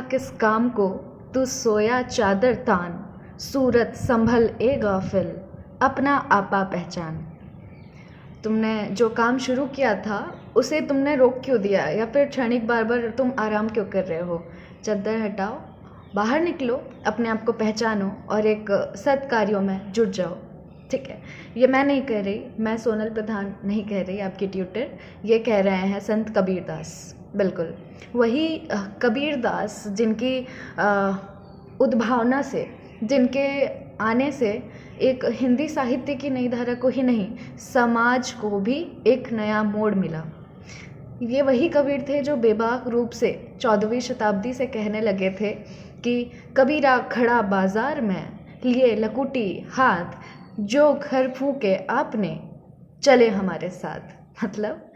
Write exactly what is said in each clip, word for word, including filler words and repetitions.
था किस काम को, तू सोया चादर तान, सूरत संभल ए गाफिल, अपना आपा पहचान। तुमने जो काम शुरू किया था उसे तुमने रोक क्यों दिया, या फिर क्षणिक बार बार तुम आराम क्यों कर रहे हो। चादर हटाओ, बाहर निकलो, अपने आप को पहचानो और एक सत कार्यों में जुट जाओ। ठीक है, ये मैं नहीं कह रही, मैं सोनल प्रधान नहीं कह रही, आपकी ट्यूटर ये कह रहे हैं संत कबीर दास। बिल्कुल वही कबीर दास जिनकी उद्भावना से, जिनके आने से एक हिंदी साहित्य की नई धारा को ही नहीं, समाज को भी एक नया मोड़ मिला। ये वही कबीर थे जो बेबाक रूप से चौदहवीं शताब्दी से कहने लगे थे कि कबीरा खड़ा बाजार में, लिए लकुटी हाथ, जो घर फूके आपने, चले हमारे साथ। मतलब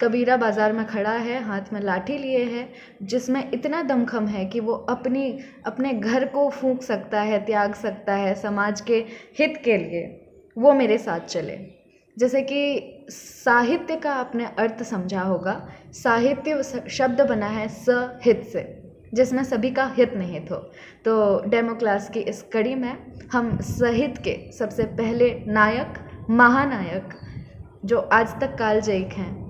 कबीरा बाज़ार में खड़ा है, हाथ में लाठी लिए है, जिसमें इतना दमखम है कि वो अपनी अपने घर को फूंक सकता है, त्याग सकता है समाज के हित के लिए। वो मेरे साथ चले। जैसे कि साहित्य का आपने अर्थ समझा होगा, साहित्य शब्द बना है सहित से, जिसमें सभी का हित निहित हो। तो डेमो क्लास की इस कड़ी में हम साहित्य के सबसे पहले नायक, महानायक, जो आज तक कालजयी हैं,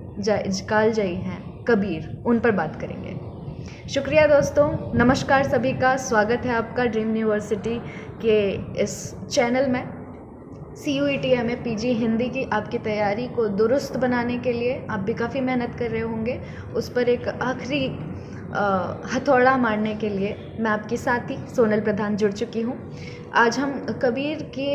कालजयी हैं, कबीर, उन पर बात करेंगे। शुक्रिया दोस्तों, नमस्कार सभी का, स्वागत है आपका ड्रीम यूनिवर्सिटी के इस चैनल में। C U E T M A P G Hindi की आपकी तैयारी को दुरुस्त बनाने के लिए आप भी काफ़ी मेहनत कर रहे होंगे। उस पर एक आखिरी हथौड़ा मारने के लिए मैं आपकी साथी सोनल प्रधान जुड़ चुकी हूँ। आज हम कबीर के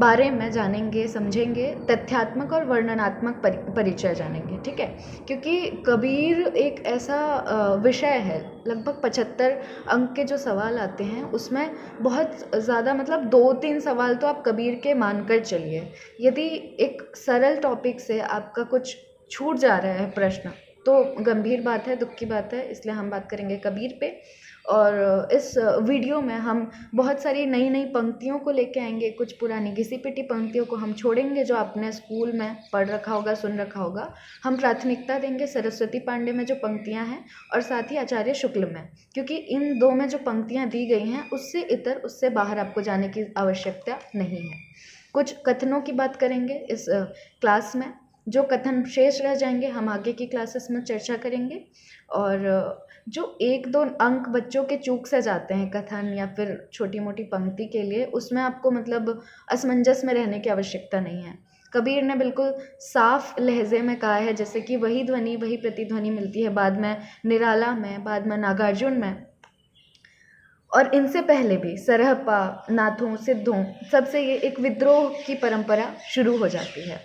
बारे में जानेंगे, समझेंगे, तथ्यात्मक और वर्णनात्मक परिचय जानेंगे। ठीक है, क्योंकि कबीर एक ऐसा विषय है, लगभग पचहत्तर अंक के जो सवाल आते हैं उसमें बहुत ज़्यादा, मतलब दो तीन सवाल तो आप कबीर के मानकर चलिए। यदि एक सरल टॉपिक से आपका कुछ छूट जा रहा है प्रश्न, तो गंभीर बात है, दुख की बात है। इसलिए हम बात करेंगे कबीर पे, और इस वीडियो में हम बहुत सारी नई नई पंक्तियों को लेके आएंगे। कुछ पुरानी घिसी पिटी पंक्तियों को हम छोड़ेंगे जो आपने स्कूल में पढ़ रखा होगा, सुन रखा होगा। हम प्राथमिकता देंगे सरस्वती पांडे में जो पंक्तियां हैं, और साथ ही आचार्य शुक्ल में, क्योंकि इन दो में जो पंक्तियाँ दी गई हैं उससे इतर, उससे बाहर आपको जाने की आवश्यकता नहीं है। कुछ कथनों की बात करेंगे इस क्लास में, जो कथन शेष रह जाएंगे हम आगे की क्लासेस में चर्चा करेंगे। और जो एक दो अंक बच्चों के चूक से जाते हैं कथन या फिर छोटी मोटी पंक्ति के लिए, उसमें आपको मतलब असमंजस में रहने की आवश्यकता नहीं है। कबीर ने बिल्कुल साफ लहजे में कहा है, जैसे कि वही ध्वनि, वही प्रतिध्वनि मिलती है बाद में निराला में, बाद में नागार्जुन में, और इनसे पहले भी सरहपा, नाथों, सिद्धों, सबसे ये एक विद्रोह की परंपरा शुरू हो जाती है।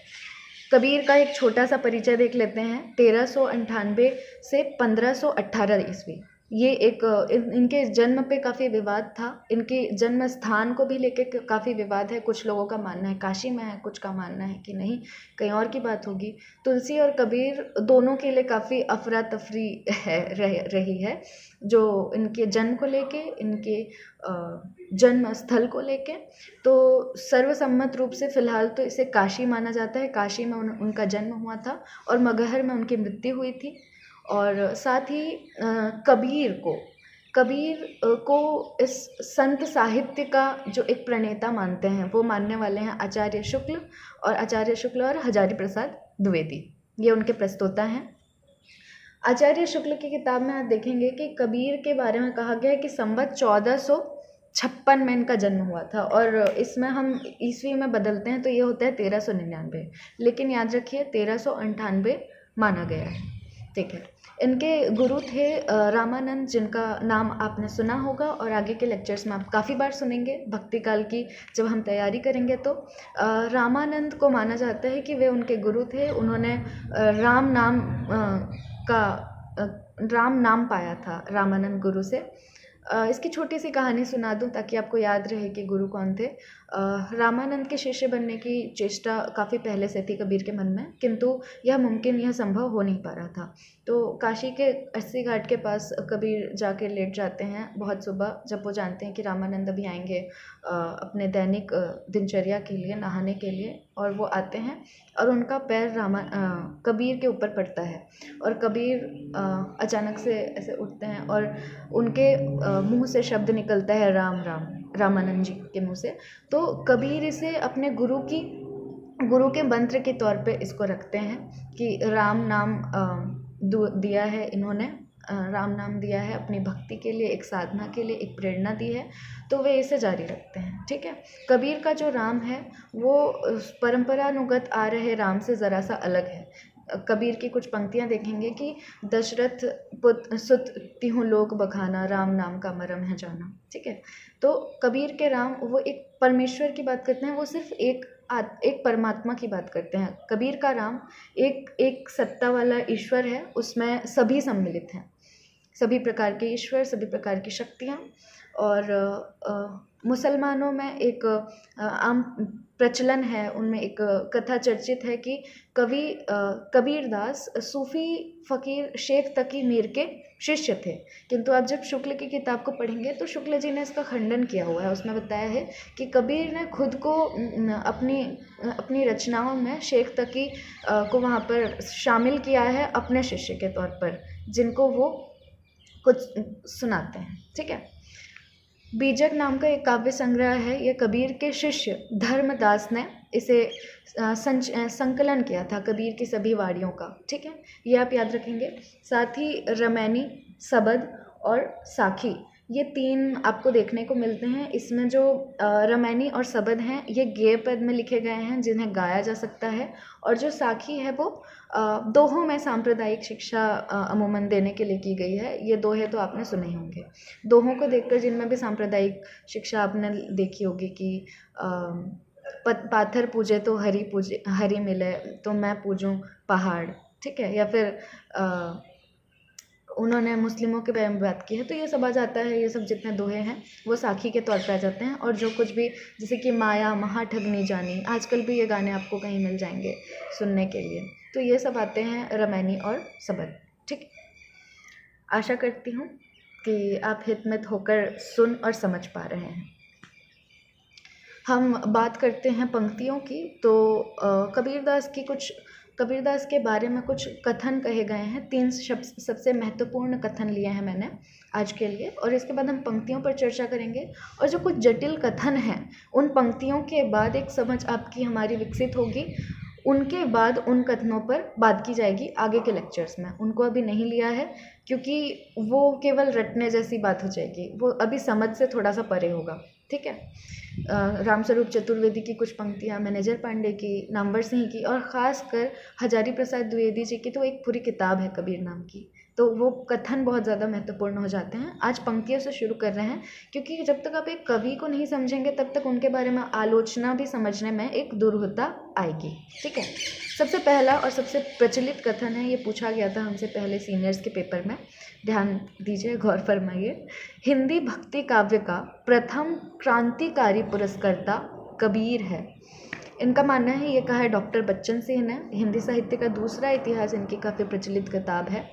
कबीर का एक छोटा सा परिचय देख लेते हैं। तेरह सौ अंठानवे से पंद्रह सौ अट्ठारह ईस्वी, ये एक इन, इनके जन्म पे काफ़ी विवाद था, इनके जन्म स्थान को भी लेके काफ़ी विवाद है। कुछ लोगों का मानना है काशी में है, कुछ का मानना है कि नहीं कहीं और की बात होगी। तुलसी और कबीर दोनों के लिए काफ़ी अफरा तफरी है रह, रही है, जो इनके जन्म को लेके, इनके जन्म स्थल को लेके। तो सर्वसम्मत रूप से फ़िलहाल तो इसे काशी माना जाता है। काशी में उन, उनका जन्म हुआ था और मगहर में उनकी मृत्यु हुई थी। और साथ ही कबीर को कबीर को इस संत साहित्य का जो एक प्रणेता मानते हैं, वो मानने वाले हैं आचार्य शुक्ल, और आचार्य शुक्ल और हजारी प्रसाद द्विवेदी, ये उनके प्रस्तोता हैं। आचार्य शुक्ल की किताब में आप देखेंगे कि कबीर के बारे में कहा गया है कि संवत चौदह सौ छप्पन में इनका जन्म हुआ था, और इसमें हम ईस्वी में बदलते हैं तो ये होता है तेरह सौ निन्यानवे, लेकिन याद रखिए तेरह सौ अंठानवे माना गया है। ठीक है, इनके गुरु थे रामानंद, जिनका नाम आपने सुना होगा और आगे के लेक्चर्स में आप काफ़ी बार सुनेंगे। भक्ति काल की जब हम तैयारी करेंगे तो रामानंद को माना जाता है कि वे उनके गुरु थे। उन्होंने राम नाम का राम नाम पाया था रामानंद गुरु से। इसकी छोटी सी कहानी सुना दूं ताकि आपको याद रहे कि गुरु कौन थे। रामानंद के शिष्य बनने की चेष्टा काफ़ी पहले से थी कबीर के मन में, किंतु यह मुमकिन, यह संभव हो नहीं पा रहा था। तो काशी के अस्सी घाट के पास कबीर जाके लेट जाते हैं बहुत सुबह, जब वो जानते हैं कि रामानंद अभी आएंगे अपने दैनिक दिनचर्या के लिए, नहाने के लिए, और वो आते हैं और उनका पैर रामा कबीर के ऊपर पड़ता है और कबीर अचानक से ऐसे उठते हैं और उनके मुंह से शब्द निकलता है राम राम, रामानंद जी के मुंह से। तो कबीर इसे अपने गुरु की गुरु के मंत्र के तौर पे इसको रखते हैं कि राम नाम दिया है इन्होंने, राम नाम दिया है अपनी भक्ति के लिए, एक साधना के लिए, एक प्रेरणा दी है, तो वे इसे जारी रखते हैं। ठीक है, कबीर का जो राम है वो परंपरानुगत आ रहे राम से ज़रा सा अलग है। कबीर की कुछ पंक्तियां देखेंगे कि दशरथ पुत्र सुत तिहु लोक बखाना, राम नाम का मरम है जाना। ठीक है, तो कबीर के राम वो एक परमेश्वर की बात करते हैं, वो सिर्फ एक एक परमात्मा की बात करते हैं। कबीर का राम एक एक सत्ता वाला ईश्वर है, उसमें सभी सम्मिलित हैं, सभी प्रकार के ईश्वर, सभी प्रकार की शक्तियाँ। और मुसलमानों में एक आम प्रचलन है, उनमें एक कथा चर्चित है कि कवि कबीर दास सूफ़ी फ़कीर शेख तकी मीर के शिष्य थे, किंतु आप जब शुक्ल की किताब को पढ़ेंगे तो शुक्ल जी ने इसका खंडन किया हुआ है। उसमें बताया है कि कबीर ने खुद को अपनी अपनी रचनाओं में शेख तकी को वहाँ पर शामिल किया है अपने शिष्य के तौर पर, जिनको वो कुछ सुनाते हैं। ठीक है, बीजक नाम का एक काव्य संग्रह है, यह कबीर के शिष्य धर्मदास ने इसे संच संकलन किया था, कबीर की सभी वाणियों का। ठीक है, ये आप याद रखेंगे। साथ ही रमैनी, सबद और साखी, ये तीन आपको देखने को मिलते हैं। इसमें जो रमैनी और सबद हैं ये गेय पद में लिखे गए हैं, जिन्हें गाया जा सकता है, और जो साखी है वो दोहों में सांप्रदायिक शिक्षा अमूमन देने के लिए की गई है। ये दोहे तो आपने सुने ही होंगे, दोहों को देखकर जिनमें भी सांप्रदायिक शिक्षा आपने देखी होगी कि पाथर पूजे तो हरि पूजे हरि मिले, तो मैं पूजूँ पहाड़। ठीक है, या फिर आ, उन्होंने मुस्लिमों के बारे में बात की है, तो ये सब आ जाता है। ये सब जितने दोहे हैं वो साखी के तौर पे आ जाते हैं। और जो कुछ भी, जैसे कि माया महा ठगनी जानी, आजकल भी ये गाने आपको कहीं मिल जाएंगे सुनने के लिए, तो ये सब आते हैं रमैनी और सबद। ठीक, आशा करती हूँ कि आप हितमित होकर सुन और समझ पा रहे हैं। हम बात करते हैं पंक्तियों की, तो कबीरदास की कुछ कबीरदास के बारे में कुछ कथन कहे गए हैं। तीन शब्द सबसे महत्वपूर्ण कथन लिए हैं मैंने आज के लिए, और इसके बाद हम पंक्तियों पर चर्चा करेंगे। और जो कुछ जटिल कथन हैं उन पंक्तियों के बाद एक समझ आपकी हमारी विकसित होगी, उनके बाद उन कथनों पर बात की जाएगी आगे के लेक्चर्स में। उनको अभी नहीं लिया है क्योंकि वो केवल रटने जैसी बात हो जाएगी, वो अभी समझ से थोड़ा सा परे होगा। ठीक है, रामस्वरूप चतुर्वेदी की कुछ पंक्तियाँ, मैनेजर पांडे की, नामवर सिंह की, और ख़ासकर हजारी प्रसाद द्विवेदी जी की तो एक पूरी किताब है कबीर नाम की, तो वो कथन बहुत ज़्यादा महत्वपूर्ण हो जाते हैं। आज पंक्तियों से शुरू कर रहे हैं, क्योंकि जब तक आप एक कवि को नहीं समझेंगे तब तक उनके बारे में आलोचना भी समझने में एक दुर्गुणता आएगी। ठीक है, सबसे पहला और सबसे प्रचलित कथन है, ये पूछा गया था हमसे पहले सीनियर्स के पेपर में, ध्यान दीजिए, गौर फरमाइए। हिंदी भक्ति काव्य का प्रथम क्रांतिकारी पुरस्कर्ता कबीर है, इनका मानना है। ये कहा है डॉक्टर बच्चन सिंह ने। हिंदी साहित्य का दूसरा इतिहास इनकी काफ़ी प्रचलित किताब है।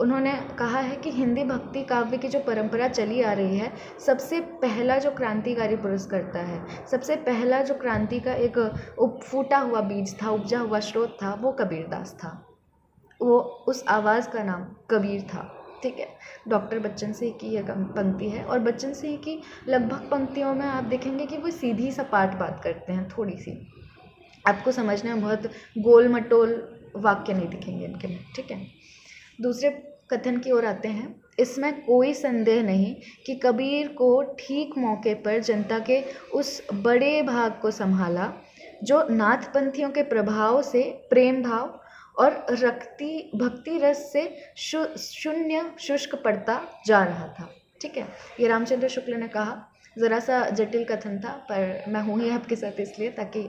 उन्होंने कहा है कि हिंदी भक्ति काव्य की जो परंपरा चली आ रही है, सबसे पहला जो क्रांतिकारी पुरस्कर्ता है, सबसे पहला जो क्रांति का एक फूटा हुआ बीज था, उपजा हुआ स्रोत था, वो कबीरदास था। वो उस आवाज़ का नाम कबीर था। ठीक है, डॉक्टर बच्चन सिंह की यह पंक्ति है, और बच्चन सिंह की लगभग पंक्तियों में आप देखेंगे कि वो सीधी सपाट बात करते हैं, थोड़ी सी आपको समझने में, बहुत गोल मटोल वाक्य नहीं दिखेंगे इनके में। ठीक है, दूसरे कथन की ओर आते हैं। इसमें कोई संदेह नहीं कि कबीर को ठीक मौके पर जनता के उस बड़े भाग को संभाला जो नाथपंथियों के प्रभाव से प्रेम भाव और रक्ति भक्ति रस से शु, शून्य शुष्क पड़ता जा रहा था। ठीक है, ये रामचंद्र शुक्ल ने कहा। ज़रा सा जटिल कथन था, पर मैं हूँ ही आपके साथ इसलिए ताकि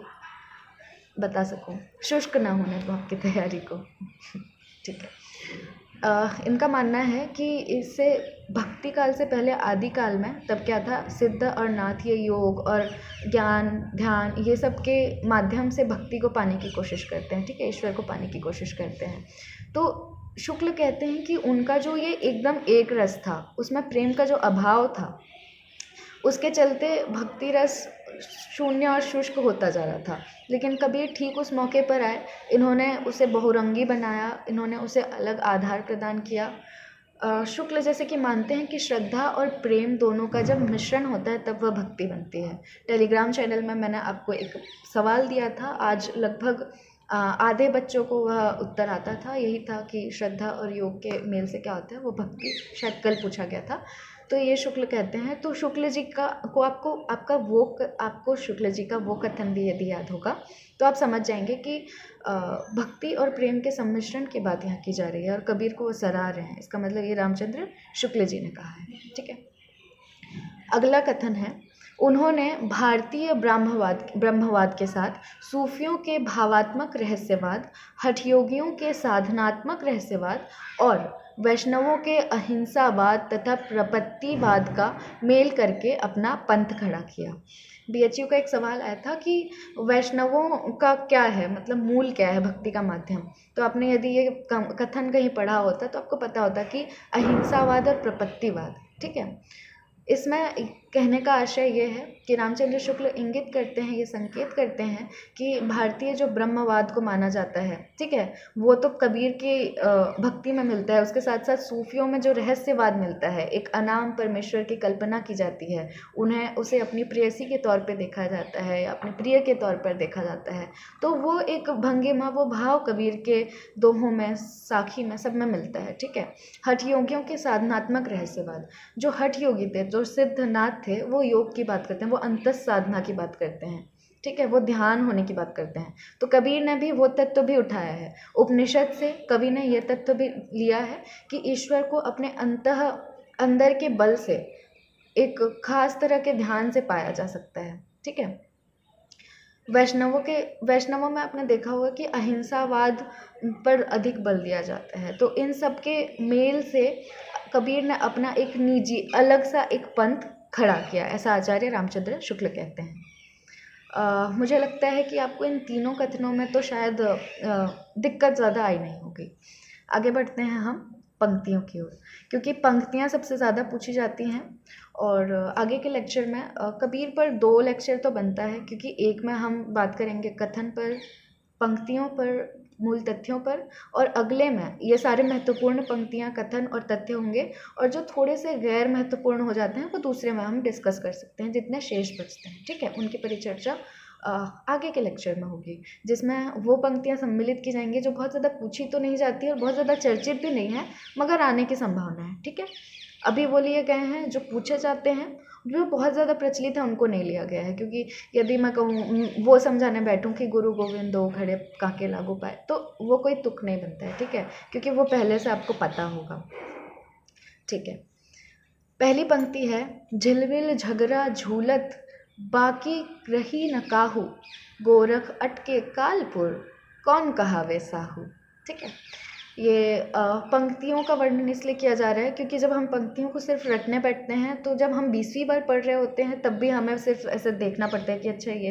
बता सकूँ, शुष्क ना होने दो आपकी तैयारी को। ठीक है, आ, इनका मानना है कि इससे भक्ति काल से पहले आदि काल में, तब क्या था, सिद्ध और नाथ ये योग और ज्ञान ध्यान ये सब के माध्यम से भक्ति को पाने की कोशिश करते हैं। ठीक है, ईश्वर को पाने की कोशिश करते हैं। तो शुक्ल कहते हैं कि उनका जो ये एकदम एक रस था, उसमें प्रेम का जो अभाव था, उसके चलते भक्ति रस शून्य और शुष्क होता जा रहा था। लेकिन कबीर ठीक उस मौके पर आए, इन्होंने उसे बहुरंगी बनाया, इन्होंने उसे अलग आधार प्रदान किया। शुक्ल जैसे कि मानते हैं कि श्रद्धा और प्रेम दोनों का जब मिश्रण होता है तब वह भक्ति बनती है। टेलीग्राम चैनल में मैंने आपको एक सवाल दिया था, आज लगभग आधे बच्चों को वह उत्तर आता था, यही था कि श्रद्धा और योग के मेल से क्या होता है, वो भक्ति, शायद कल पूछा गया था। तो ये शुक्ल कहते हैं। तो शुक्ल जी का को आपको आपका वो आपको शुक्ल जी का वो कथन भी यदि याद होगा तो आप समझ जाएंगे कि भक्ति और प्रेम के सम्मिश्रण की बात यहाँ की जा रही है और कबीर को वो सराह रहे हैं। इसका मतलब ये रामचंद्र शुक्ल जी ने कहा है, ठीक है। अगला कथन है, उन्होंने भारतीय ब्रह्मवाद ब्रह्मवाद के साथ सूफियों के भावात्मक रहस्यवाद, हठयोगियों के साधनात्मक रहस्यवाद और वैष्णवों के अहिंसावाद तथा प्रपत्तिवाद का मेल करके अपना पंथ खड़ा किया। बीएचयू का एक सवाल आया था कि वैष्णवों का क्या है, मतलब मूल क्या है भक्ति का माध्यम। तो आपने यदि ये कथन कहीं पढ़ा होता तो आपको पता होता कि अहिंसावाद और प्रपत्तिवाद, ठीक है। इसमें कहने का आशय यह है कि रामचंद्र शुक्ल इंगित करते हैं, ये संकेत करते हैं कि भारतीय जो ब्रह्मवाद को माना जाता है, ठीक है, वो तो कबीर की भक्ति में मिलता है, उसके साथ साथ सूफियों में जो रहस्यवाद मिलता है, एक अनाम परमेश्वर की कल्पना की जाती है, उन्हें उसे अपनी प्रेयसी के तौर पे देखा जाता है या अपने प्रिय के तौर पर देखा जाता है, तो वो एक भंगिमा, वो भाव कबीर के दोहों में, साखी में, सब में मिलता है, ठीक है। हठयोगियों के साधनात्मक रहस्यवाद, जो हठयोगी थे, जो सिद्ध नाथ थे, वो योग की बात करते हैं, वो अंतस साधना की बात करते हैं, ठीक है, वो ध्यान होने की बात करते हैं। तो कबीर ने भी वो तत्व भी उठाया है उपनिषद से, कवि ने यह तत्व भी लिया है कि ईश्वर को अपने अंतः अंदर के बल से, एक खास तरह के ध्यान से पाया जा सकता है, ठीक है। वैष्णवों के वैष्णवों में आपने देखा होगा कि अहिंसावाद पर अधिक बल दिया जाता है। तो इन सब के मेल से कबीर ने अपना एक निजी अलग सा एक पंथ खड़ा किया, ऐसा आचार्य रामचंद्र शुक्ल कहते हैं। आ, मुझे लगता है कि आपको इन तीनों कथनों में तो शायद आ, दिक्कत ज़्यादा आई नहीं होगी। आगे बढ़ते हैं हम पंक्तियों की ओर, क्योंकि पंक्तियाँ सबसे ज़्यादा पूछी जाती हैं और आगे के लेक्चर में कबीर पर दो लेक्चर तो बनता है, क्योंकि एक में हम बात करेंगे कथन पर, पंक्तियों पर, मूल तथ्यों पर, और अगले में ये सारे महत्वपूर्ण पंक्तियाँ, कथन और तथ्य होंगे, और जो थोड़े से गैर महत्वपूर्ण हो जाते हैं वो दूसरे में हम डिस्कस कर सकते हैं, जितने शेष बचते हैं, ठीक है। उनकी परिचर्चा आगे के लेक्चर में होगी, जिसमें वो पंक्तियाँ सम्मिलित की जाएंगी जो बहुत ज़्यादा पूछी तो नहीं जाती और बहुत ज़्यादा चर्चित भी नहीं है, मगर आने की संभावना है, ठीक है। अभी वो लिए गए हैं, जो पूछे जाते हैं, जो बहुत ज़्यादा प्रचलित है, उनको नहीं लिया गया है, क्योंकि यदि मैं कहूँ वो समझाने बैठूँ कि गुरु गोविंद दो घड़े काके लागू पाए, तो वो कोई तुक नहीं बनता है, ठीक है, क्योंकि वो पहले से आपको पता होगा, ठीक है। पहली पंक्ति है, झिलमिल झगड़ा झूलत बाकी रही न काहू, गोरख अटके कालपुर कौन कहावे साहू, ठीक है। ये पंक्तियों का वर्णन इसलिए किया जा रहा है क्योंकि जब हम पंक्तियों को सिर्फ रटने बैठते हैं, तो जब हम बीसवीं बार पढ़ रहे होते हैं तब भी हमें सिर्फ ऐसे देखना पड़ता है कि अच्छा ये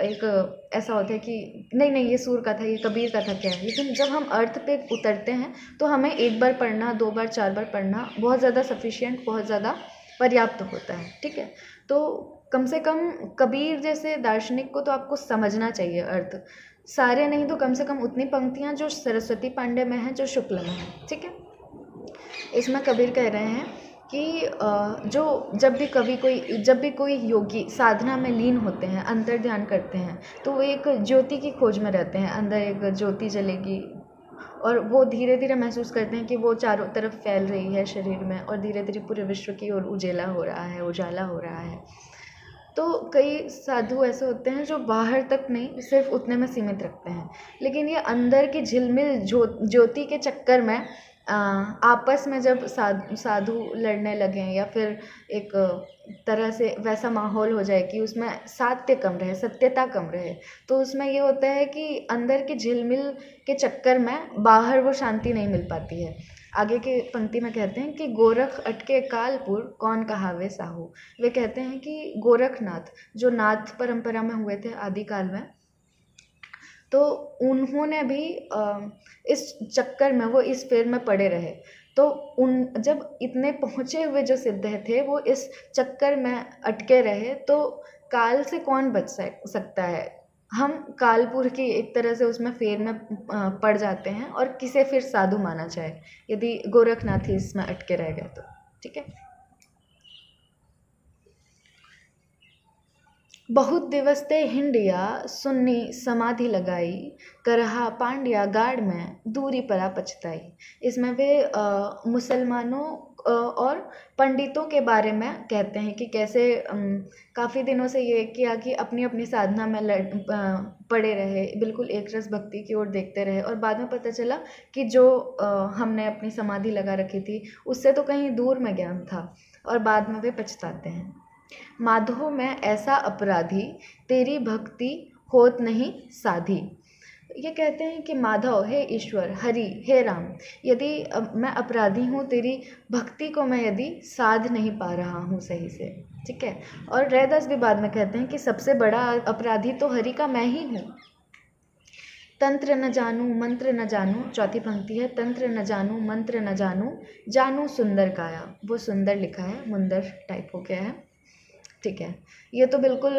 एक ऐसा होता है कि नहीं नहीं ये सूर का था, ये कबीर का था, क्या है। लेकिन जब हम अर्थ पे उतरते हैं तो हमें एक बार पढ़ना, दो बार, चार बार पढ़ना बहुत ज़्यादा सफिशिएंट, बहुत ज़्यादा पर्याप्त होता है, ठीक है। तो कम से कम कबीर जैसे दार्शनिक को तो आपको समझना चाहिए अर्थ, सारे नहीं तो कम से कम उतनी पंक्तियाँ जो सरस्वती पांडे में हैं, जो शुक्ल में हैं, ठीक है। इसमें कबीर कह रहे हैं कि जो जब भी कवि कोई जब भी कोई योगी साधना में लीन होते हैं, अंतर ध्यान करते हैं, तो वो एक ज्योति की खोज में रहते हैं, अंदर एक ज्योति जलेगी, और वो धीरे धीरे महसूस करते हैं कि वो चारों तरफ फैल रही है शरीर में और धीरे धीरे पूरे विश्व की ओर उजेला हो रहा है, उजाला हो रहा है। तो कई साधु ऐसे होते हैं जो बाहर तक नहीं, सिर्फ उतने में सीमित रखते हैं, लेकिन ये अंदर की झिलमिल ज्योति के चक्कर में आ, आपस में जब साधु साधु लड़ने लगें या फिर एक तरह से वैसा माहौल हो जाए कि उसमें सात्य कम रहे, सत्यता कम रहे, तो उसमें ये होता है कि अंदर के झिलमिल के चक्कर में बाहर वो शांति नहीं मिल पाती है। आगे के पंक्ति में कहते हैं कि गोरख अटके कालपुर कौन कहावे साहू, वे कहते हैं कि गोरखनाथ जो नाथ परंपरा में हुए थे आदि काल में, तो उन्होंने भी इस चक्कर में वो इस फेर में पड़े रहे। तो उन जब इतने पहुँचे हुए जो सिद्ध थे वो इस चक्कर में अटके रहे, तो काल से कौन बच सकता है? हम कालपुर की एक तरह से उसमें फेर में पड़ जाते हैं, और किसे फिर साधु माना जाए यदि गोरखनाथ ही इसमें अटके रह गए तो। ठीक है, बहुत दिवस ते हिंडिया सुन्नी समाधि लगाई, करहा पांड्या गाड़ में दूरी परा पछताई। इसमें वे मुसलमानों और पंडितों के बारे में कहते हैं कि कैसे काफ़ी दिनों से ये किया कि अपनी अपनी साधना में लड़ पड़े रहे, बिल्कुल एकरस भक्ति की ओर देखते रहे, और बाद में पता चला कि जो हमने अपनी समाधि लगा रखी थी उससे तो कहीं दूर में ज्ञान था, और बाद में वे पछताते हैं। माधो में ऐसा अपराधी, तेरी भक्ति होत नहीं साधी। ये कहते हैं कि माधव, हे ईश्वर, हरि, हे राम, यदि मैं अपराधी हूँ, तेरी भक्ति को मैं यदि साध नहीं पा रहा हूँ सही से। ठीक है, और रैदास भी बाद में कहते हैं कि सबसे बड़ा अपराधी तो हरि का मैं ही हूँ। तंत्र न जानू मंत्र न जानू, चौथी पंक्ति है, तंत्र न जानू मंत्र न जानू, जानू सुंदर काया। वो सुंदर लिखा है, मुंदर टाइप हो गया है। ठीक है, ये तो बिल्कुल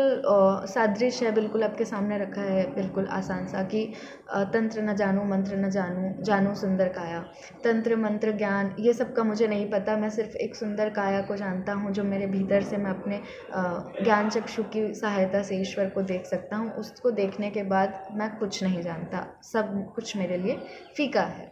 सादृश्य है, बिल्कुल आपके सामने रखा है, बिल्कुल आसान सा कि तंत्र न जानूँ मंत्र न जानूँ, जानूँ सुंदर काया। तंत्र मंत्र ज्ञान ये सब का मुझे नहीं पता, मैं सिर्फ एक सुंदर काया को जानता हूँ जो मेरे भीतर से मैं अपने ज्ञान चक्षु की सहायता से ईश्वर को देख सकता हूँ। उसको देखने के बाद मैं कुछ नहीं जानता, सब कुछ मेरे लिए फीका है।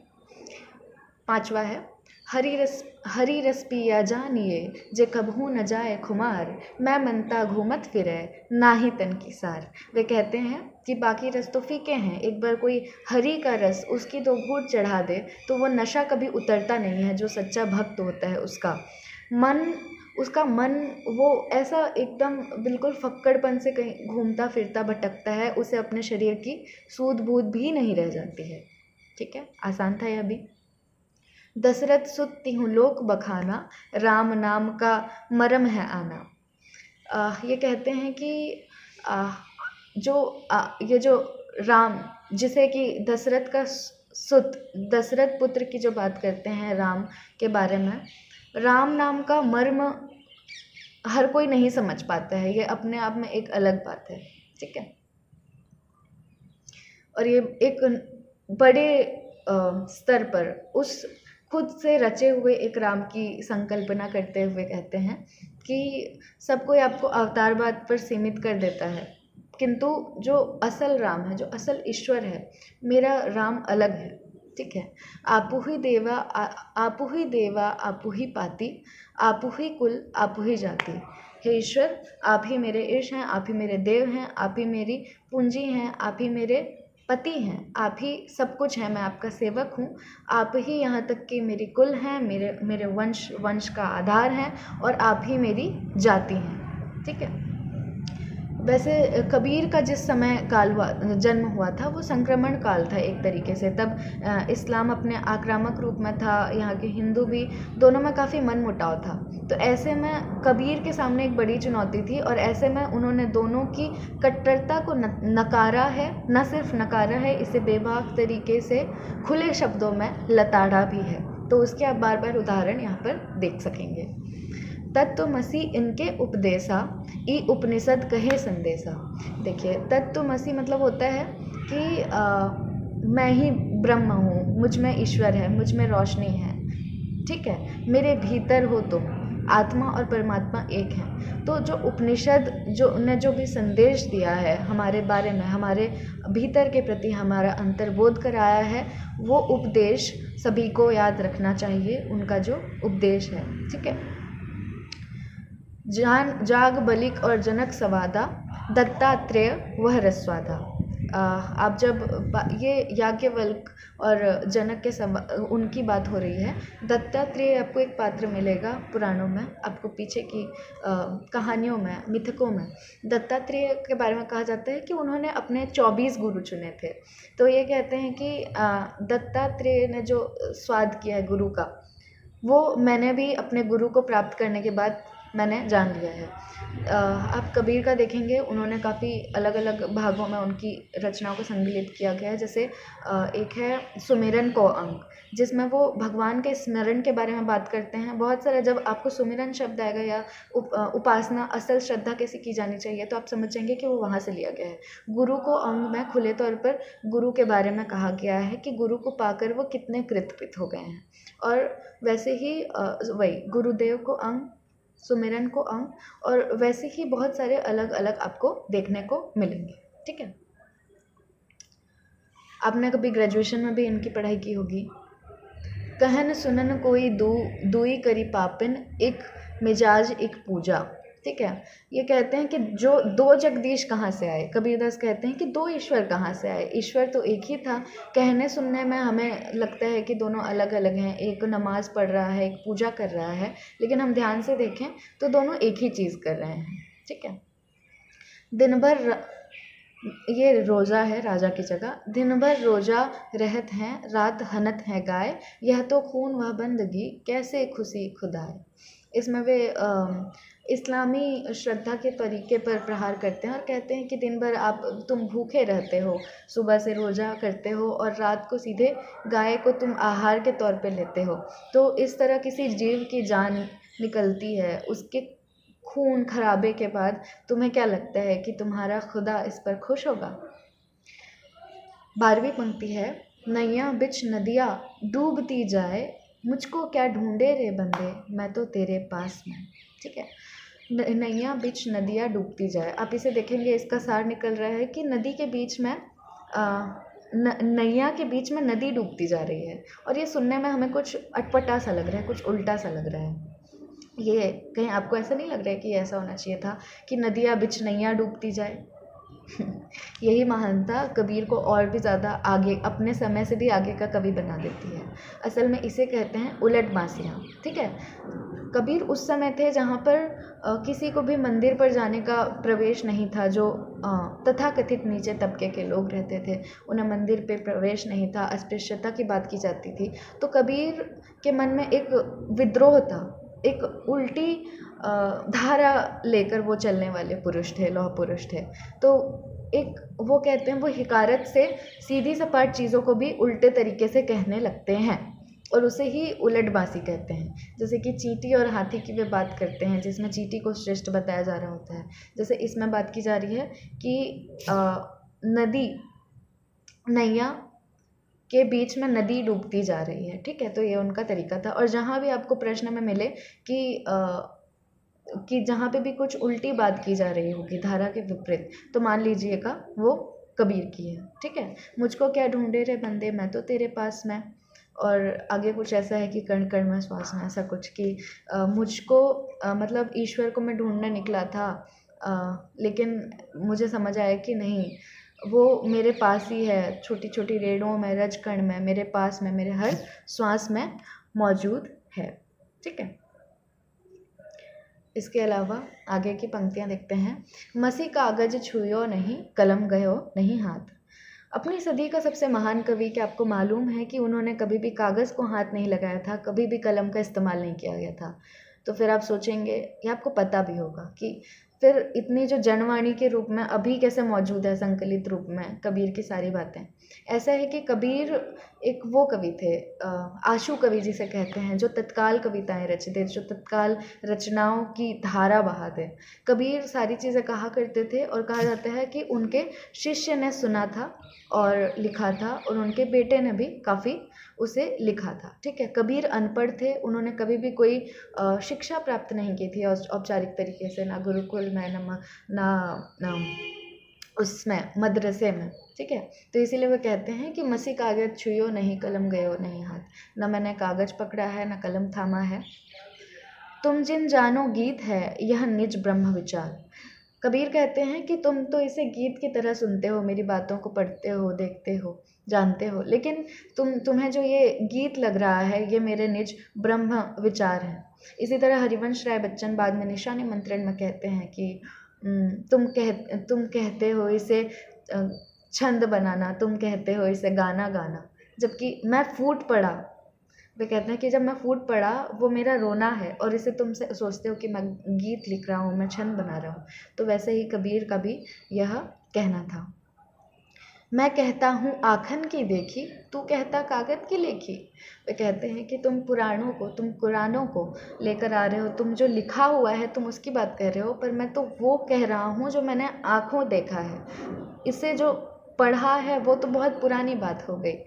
पाँचवा है, हरी रस हरी रस पिया जानिए, जे कबहू न जाए खुमार, मैं मनता घूमत फिरे ना ही तन की सार। वे कहते हैं कि बाकी रस तो फीके हैं, एक बार कोई हरी का रस उसकी तो घूट चढ़ा दे तो वो नशा कभी उतरता नहीं है जो सच्चा भक्त होता है उसका। मन उसका मन वो ऐसा एकदम बिल्कुल फक्कड़पन से कहीं घूमता फिरता भटकता है, उसे अपने शरीर की सूध बूध भी नहीं रह जाती है। ठीक है, आसान था यह भी। दशरथ सुत्ती हूँ लोक बखाना, राम नाम का मरम है आना। आ, ये कहते हैं कि आ, जो आ, ये जो राम जिसे कि दशरथ का सुत, दशरथ पुत्र की जो बात करते हैं राम के बारे में, राम नाम का मर्म हर कोई नहीं समझ पाता है, ये अपने आप में एक अलग बात है। ठीक है, और ये एक बड़े स्तर पर उस खुद से रचे हुए एक राम की संकल्पना करते हुए कहते हैं कि सब कोई आपको अवतारवाद पर सीमित कर देता है, किंतु जो असल राम है, जो असल ईश्वर है, मेरा राम अलग है। ठीक है, आपु ही देवा आ, आपु ही देवा आपु ही पाती, आपु ही कुल आपु ही जाति। हे ईश्वर, आप ही मेरे ईश हैं, आप ही मेरे देव हैं, आप ही मेरी पूंजी हैं, आप ही मेरे पति हैं, आप ही सब कुछ हैं, मैं आपका सेवक हूँ, आप ही यहाँ तक कि मेरी कुल हैं, मेरे मेरे वंश वंश का आधार हैं, और आप ही मेरी जाति हैं। ठीक है, वैसे कबीर का जिस समय काल जन्म हुआ था वो संक्रमण काल था एक तरीके से, तब इस्लाम अपने आक्रामक रूप में था, यहाँ के हिंदू भी, दोनों में काफ़ी मनमुटाव था। तो ऐसे में कबीर के सामने एक बड़ी चुनौती थी, और ऐसे में उन्होंने दोनों की कट्टरता को नकारा है, न सिर्फ नकारा है, इसे बेबाक तरीके से खुले शब्दों में लताड़ा भी है। तो उसके आप बार बार उदाहरण यहाँ पर देख सकेंगे। तत्त्वमसी इनके उपदेशा, ई उपनिषद कहे संदेशा। देखिए, तत्त्वमसी मतलब होता है कि आ, मैं ही ब्रह्म हूँ, मुझ में ईश्वर है, मुझ में रोशनी है। ठीक है, मेरे भीतर हो तुम, आत्मा और परमात्मा एक हैं। तो जो उपनिषद जो ने जो भी संदेश दिया है हमारे बारे में, हमारे भीतर के प्रति हमारा अंतर्बोध कराया है, वो उपदेश सभी को याद रखना चाहिए, उनका जो उपदेश है। ठीक है, जान जाग बलिक और जनक सवादा, दत्तात्रेय वह रस्वादा। आप जब ये याज्ञवल्क और जनक के सवा उनकी बात हो रही है, दत्तात्रेय आपको एक पात्र मिलेगा पुराणों में, आपको पीछे की आ, कहानियों में, मिथकों में दत्तात्रेय के बारे में कहा जाता है कि उन्होंने अपने चौबीस गुरु चुने थे। तो ये कहते हैं कि दत्तात्रेय ने जो स्वाद किया है गुरु का, वो मैंने भी अपने गुरु को प्राप्त करने के बाद मैंने जान लिया है। आप कबीर का देखेंगे, उन्होंने काफ़ी अलग अलग भागों में उनकी रचनाओं को संकलित किया गया है। जैसे एक है सुमिरन को अंक, जिसमें वो भगवान के स्मरण के बारे में बात करते हैं। बहुत सारा जब आपको सुमिरन शब्द आएगा या उप, उपासना असल श्रद्धा कैसे की जानी चाहिए, तो आप समझेंगे कि वो वहाँ से लिया गया है। गुरु को अंग में खुले तौर पर गुरु के बारे में कहा गया है कि गुरु को पाकर वो कितने कृतकृत हो गए हैं। और वैसे ही वही गुरुदेव को अंग, सुमिरन को अंग, और वैसे ही बहुत सारे अलग अलग आपको देखने को मिलेंगे। ठीक है, आपने कभी ग्रेजुएशन में भी इनकी पढ़ाई की होगी। कहन सुनन कोई दू दुई करी पापिन, एक मिजाज एक पूजा। ठीक है, ये कहते हैं कि जो दो जगदीश कहाँ से आए। कबीरदास कहते हैं कि दो ईश्वर कहाँ से आए, ईश्वर तो एक ही था। कहने सुनने में हमें लगता है कि दोनों अलग अलग हैं, एक नमाज पढ़ रहा है, एक पूजा कर रहा है, लेकिन हम ध्यान से देखें तो दोनों एक ही चीज़ कर रहे हैं। ठीक है, दिन भर र... ये रोज़ा है राजा की जगह। दिन भर रोज़ा रहत हैं, रात हनत हैं गाय, यह तो खून वह बंदगी, कैसे खुशी खुदाए। इसमें वे आ... इस्लामी श्रद्धा के तरीके पर प्रहार करते हैं और कहते हैं कि दिन भर आप तुम भूखे रहते हो, सुबह से रोज़ा करते हो और रात को सीधे गाय को तुम आहार के तौर पे लेते हो। तो इस तरह किसी जीव की जान निकलती है, उसके खून खराबे के बाद तुम्हें क्या लगता है कि तुम्हारा खुदा इस पर खुश होगा। बारहवीं पंक्ति है, नैया बिच नदिया डूबती जाए, मुझको क्या ढूंढे रे बंदे, मैं तो तेरे पास में। ठीक है, नैया बीच नदियाँ डूबती जाए, आप इसे देखेंगे इसका सार निकल रहा है कि नदी के बीच में नैया के बीच में नदी डूबती जा रही है। और ये सुनने में हमें कुछ अटपटा सा लग रहा है, कुछ उल्टा सा लग रहा है। ये कहीं आपको ऐसा नहीं लग रहा है कि ऐसा होना चाहिए था कि नदियाँ बीच नैया डूबती जाए। यही महानता कबीर को और भी ज़्यादा आगे, अपने समय से भी आगे का कवि बना देती है। असल में इसे कहते हैं उलटबासियाँ। ठीक है, कबीर उस समय थे जहाँ पर आ, किसी को भी मंदिर पर जाने का प्रवेश नहीं था। जो आ, तथाकथित नीचे तबके के लोग रहते थे, उन्हें मंदिर पे प्रवेश नहीं था, अस्पृश्यता की बात की जाती थी। तो कबीर के मन में एक विद्रोह था, एक उल्टी धारा लेकर वो चलने वाले पुरुष थे, लौह पुरुष थे। तो एक वो कहते हैं वो हिकारत से सीधी सपाट चीज़ों को भी उल्टे तरीके से कहने लगते हैं और उसे ही उलटबासी कहते हैं। जैसे कि चींटी और हाथी की वे बात करते हैं, जिसमें चींटी को श्रेष्ठ बताया जा रहा होता है। जैसे इसमें बात की जा रही है कि आ, नदी नैया के बीच में नदी डूबती जा रही है। ठीक है, तो ये उनका तरीका था। और जहाँ भी आपको प्रश्न में मिले कि आ, कि जहाँ पे भी कुछ उल्टी बात की जा रही होगी, धारा के विपरीत, तो मान लीजिएगा वो कबीर की है। ठीक है, मुझको क्या ढूंढे रे बंदे, मैं तो तेरे पास में। और आगे कुछ ऐसा है कि कण कण में श्वास में, ऐसा कुछ कि आ, मुझको आ, मतलब ईश्वर को मैं ढूंढने निकला था, आ, लेकिन मुझे समझ आया कि नहीं, वो मेरे पास ही है, छोटी छोटी रेड़ों में, रज कण में, मेरे पास में, मेरे हर श्वास में मौजूद है। ठीक है, इसके अलावा आगे की पंक्तियाँ देखते हैं। मसी कागज छुयो नहीं, कलम गयो नहीं हाथ। अपनी सदी का सबसे महान कवि, क्या आपको मालूम है कि उन्होंने कभी भी कागज़ को हाथ नहीं लगाया था, कभी भी कलम का इस्तेमाल नहीं किया गया था। तो फिर आप सोचेंगे, या आपको पता भी होगा कि फिर इतनी जो जनवाणी के रूप में अभी कैसे मौजूद है, संकलित रूप में कबीर की सारी बातें। ऐसा है कि कबीर एक वो कवि थे, आशु कवि जिसे कहते हैं, जो तत्काल कविताएं रचते, जो तत्काल रचनाओं की धारा बहाते। कबीर सारी चीज़ें कहा करते थे और कहा जाता है कि उनके शिष्य ने सुना था और लिखा था, और उनके बेटे ने भी काफ़ी उसे लिखा था। ठीक है, कबीर अनपढ़ थे, उन्होंने कभी भी कोई शिक्षा प्राप्त नहीं की थी औपचारिक तरीके से, ना गुरुकुल में, ना ना, ना उसमें मदरसे में। ठीक है, तो इसीलिए वो कहते हैं कि मसी कागज़ छुयो नहीं, कलम गयो नहीं हाथ। ना मैंने कागज़ पकड़ा है, ना कलम थामा है। तुम जिन जानो गीत है, यह निज ब्रह्म विचार। कबीर कहते हैं कि तुम तो इसे गीत की तरह सुनते हो, मेरी बातों को पढ़ते हो, देखते हो, जानते हो, लेकिन तुम तुम्हें जो ये गीत लग रहा है, ये मेरे निज ब्रह्म विचार है। इसी तरह हरिवंश राय बच्चन बाद में निशान मंत्रण में कहते हैं कि तुम कह तुम कहते हो इसे छंद बनाना, तुम कहते हो इसे गाना गाना, जबकि मैं फूट पड़ा। वे कहते हैं कि जब मैं फूट पड़ा वो मेरा रोना है, और इसे तुम से सोचते हो कि मैं गीत लिख रहा हूँ, मैं छंद बना रहा हूँ। तो वैसे ही कबीर का भी यह कहना था। मैं कहता हूँ आखन की देखी, तू कहता कागज़ की लेखी। वे कहते हैं कि तुम पुराणों को, तुम कुरानों को लेकर आ रहे हो, तुम जो लिखा हुआ है तुम उसकी बात कर रहे हो, पर मैं तो वो कह रहा हूँ जो मैंने आँखों देखा है। इसे जो पढ़ा है वो तो बहुत पुरानी बात हो गई।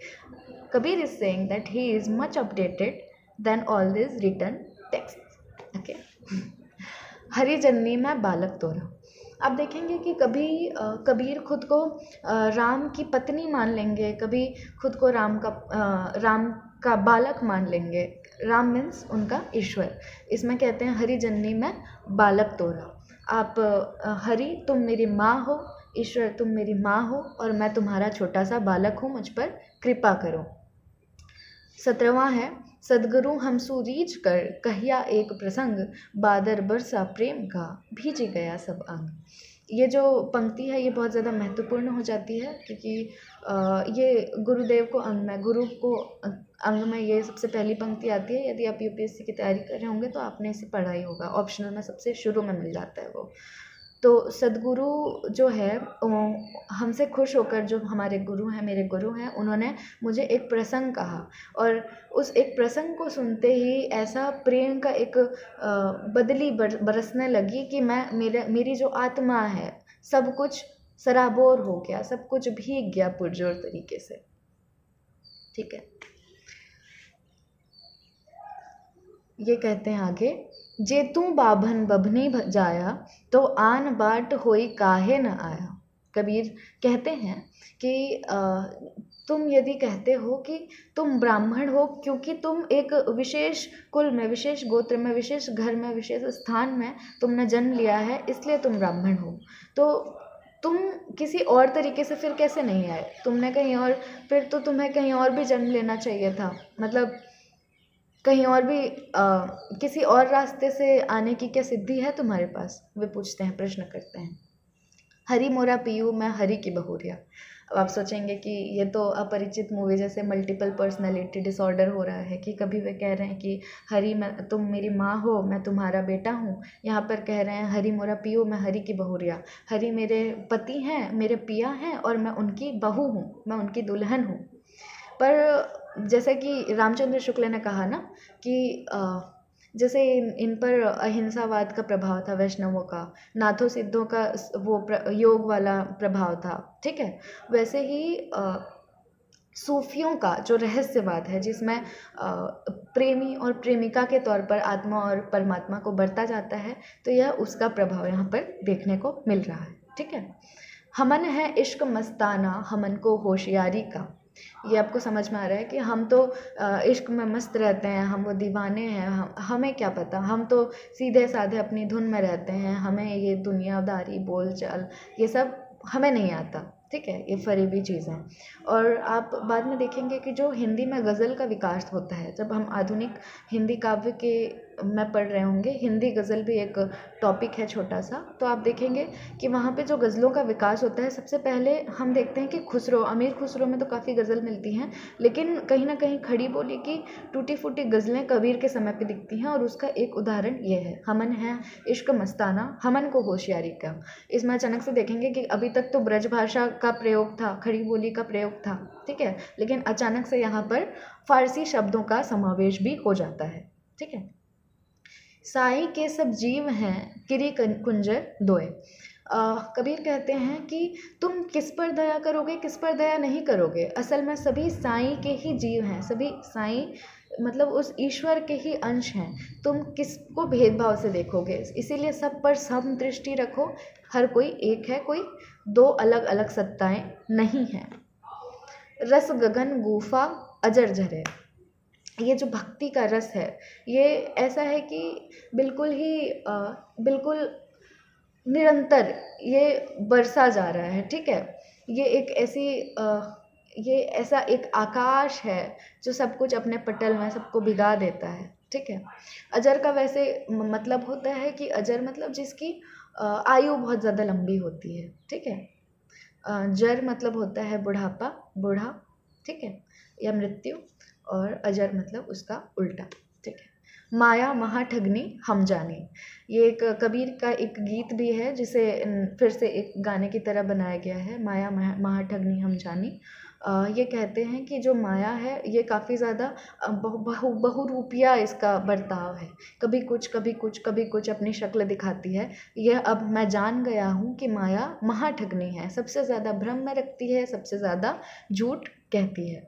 Kabir is saying that he is much updated than all these written texts. Okay. हरी जननी मैं बालक तोरा। आप देखेंगे कि कभी कबीर खुद को राम की पत्नी मान लेंगे, कभी खुद को राम का राम का बालक मान लेंगे। राम मीन्स उनका ईश्वर। इसमें कहते हैं हरी जननी मैं बालक तोरा। आप हरी तुम मेरी माँ हो, ईश्वर तुम मेरी माँ हो, और मैं तुम्हारा छोटा सा बालक हूँ, मुझ पर कृपा करो। सत्रहवां है सदगुरु हमसू रीझ कर कहिया एक प्रसंग, बादर बरसा प्रेम का भीजी गया सब अंग। ये जो पंक्ति है ये बहुत ज़्यादा महत्वपूर्ण हो जाती है, क्योंकि ये गुरुदेव को अंग में, गुरु को अंग में ये सबसे पहली पंक्ति आती है। यदि आप यूपीएससी की तैयारी कर रहे होंगे तो आपने इसे पढ़ा ही होगा, ऑप्शनल में सबसे शुरू में मिल जाता है वो। तो सदगुरु जो है हमसे खुश होकर, जो हमारे गुरु हैं, मेरे गुरु हैं, उन्होंने मुझे एक प्रसंग कहा, और उस एक प्रसंग को सुनते ही ऐसा प्रेम का एक बदली बरसने लगी कि मैं मेरे मेरी जो आत्मा है सब कुछ सराबोर हो गया, सब कुछ भीग गया पुरजोर तरीके से। ठीक है, ये कहते हैं आगे, जे तू बाभन बभनी जाया तो आन बाट होई काहे न आया। कबीर कहते हैं कि तुम यदि कहते हो कि तुम ब्राह्मण हो क्योंकि तुम एक विशेष कुल में, विशेष गोत्र में, विशेष घर में, विशेष स्थान में तुमने जन्म लिया है, इसलिए तुम ब्राह्मण हो, तो तुम किसी और तरीके से फिर कैसे नहीं आए? तुमने कहीं और, फिर तो तुम्हें कहीं और भी जन्म लेना चाहिए था, मतलब कहीं और भी आ, किसी और रास्ते से आने की क्या सिद्धि है तुम्हारे पास? वे पूछते हैं, प्रश्न करते हैं। हरी मोरा पीयू मैं हरी की बहूरिया। अब आप सोचेंगे कि ये तो अपरिचित मूवी जैसे मल्टीपल पर्सनालिटी डिसऑर्डर हो रहा है, कि कभी वे कह रहे हैं कि हरी मैं तुम मेरी माँ हो, मैं तुम्हारा बेटा हूँ, यहाँ पर कह रहे हैं हरी मोरा पीयू मैं हरी की बहूरिया। हरी मेरे पति हैं, मेरे पिया हैं, और मैं उनकी बहू हूँ, मैं उनकी दुल्हन हूँ। पर जैसे कि रामचंद्र शुक्ल ने कहा ना कि जैसे इन पर अहिंसावाद का प्रभाव था, वैष्णवों का, नाथों सिद्धों का वो योग वाला प्रभाव था, ठीक है, वैसे ही सूफियों का जो रहस्यवाद है, जिसमें प्रेमी और प्रेमिका के तौर पर आत्मा और परमात्मा को बरता जाता है, तो यह उसका प्रभाव यहाँ पर देखने को मिल रहा है। ठीक है, हमन है इश्क मस्ताना हमन को होशियारी का। ये आपको समझ में आ रहा है कि हम तो इश्क में मस्त रहते हैं, हम वो दीवाने हैं, हम हमें क्या पता, हम तो सीधे साधे अपनी धुन में रहते हैं, हमें ये दुनियादारी बोलचाल ये सब हमें नहीं आता। ठीक है, ये फरीबी चीज़ें। और आप बाद में देखेंगे कि जो हिंदी में गज़ल का विकास होता है, जब हम आधुनिक हिंदी काव्य के में पढ़ रहे होंगे, हिंदी गज़ल भी एक टॉपिक है छोटा सा, तो आप देखेंगे कि वहाँ पे जो गज़लों का विकास होता है, सबसे पहले हम देखते हैं कि खुसरो, अमीर खुसरो में तो काफ़ी गज़ल मिलती हैं, लेकिन कहीं ना कहीं खड़ी बोली की टूटी फूटी गज़लें कबीर के समय पे दिखती हैं, और उसका एक उदाहरण ये है हमन है इश्क मस्ताना हमन को होशियारी का। इसमें अचानक से देखेंगे कि अभी तक तो ब्रज भाषा का प्रयोग था, खड़ी बोली का प्रयोग था, ठीक है, लेकिन अचानक से यहाँ पर फारसी शब्दों का समावेश भी हो जाता है। ठीक है, साई के सब जीव हैं किरी कुंजर दोए। कबीर कहते हैं कि तुम किस पर दया करोगे, किस पर दया नहीं करोगे, असल में सभी साई के ही जीव हैं, सभी साई मतलब उस ईश्वर के ही अंश हैं, तुम किसको भेदभाव से देखोगे, इसीलिए सब पर सम दृष्टि रखो, हर कोई एक है, कोई दो अलग अलग सत्ताएं नहीं हैं। रस गगन गुफा अजर झरे, ये जो भक्ति का रस है ये ऐसा है कि बिल्कुल ही आ, बिल्कुल निरंतर ये बरसा जा रहा है। ठीक है, ये एक ऐसी आ, ये ऐसा एक आकाश है जो सब कुछ अपने पटल में सबको भिगा देता है। ठीक है, अजर का वैसे मतलब होता है कि अजर मतलब जिसकी आ, आयु बहुत ज़्यादा लंबी होती है। ठीक है, आ, जर मतलब होता है बुढ़ापा, बूढ़ा, ठीक है, या मृत्यु। और अजर मतलब उसका उल्टा, ठीक है। माया महा ठगनी हम जाने, ये एक कबीर का एक गीत भी है जिसे फिर से एक गाने की तरह बनाया गया है, माया महा ठगनी हम जाने। ये कहते हैं कि जो माया है ये काफ़ी ज़्यादा बहु बहु बहुरूपिया इसका बर्ताव है, कभी कुछ कभी कुछ कभी कुछ अपनी शक्ल दिखाती है। यह अब मैं जान गया हूँ कि माया महा ठगनी है, सबसे ज़्यादा भ्रम में रखती है, सबसे ज़्यादा झूठ कहती है।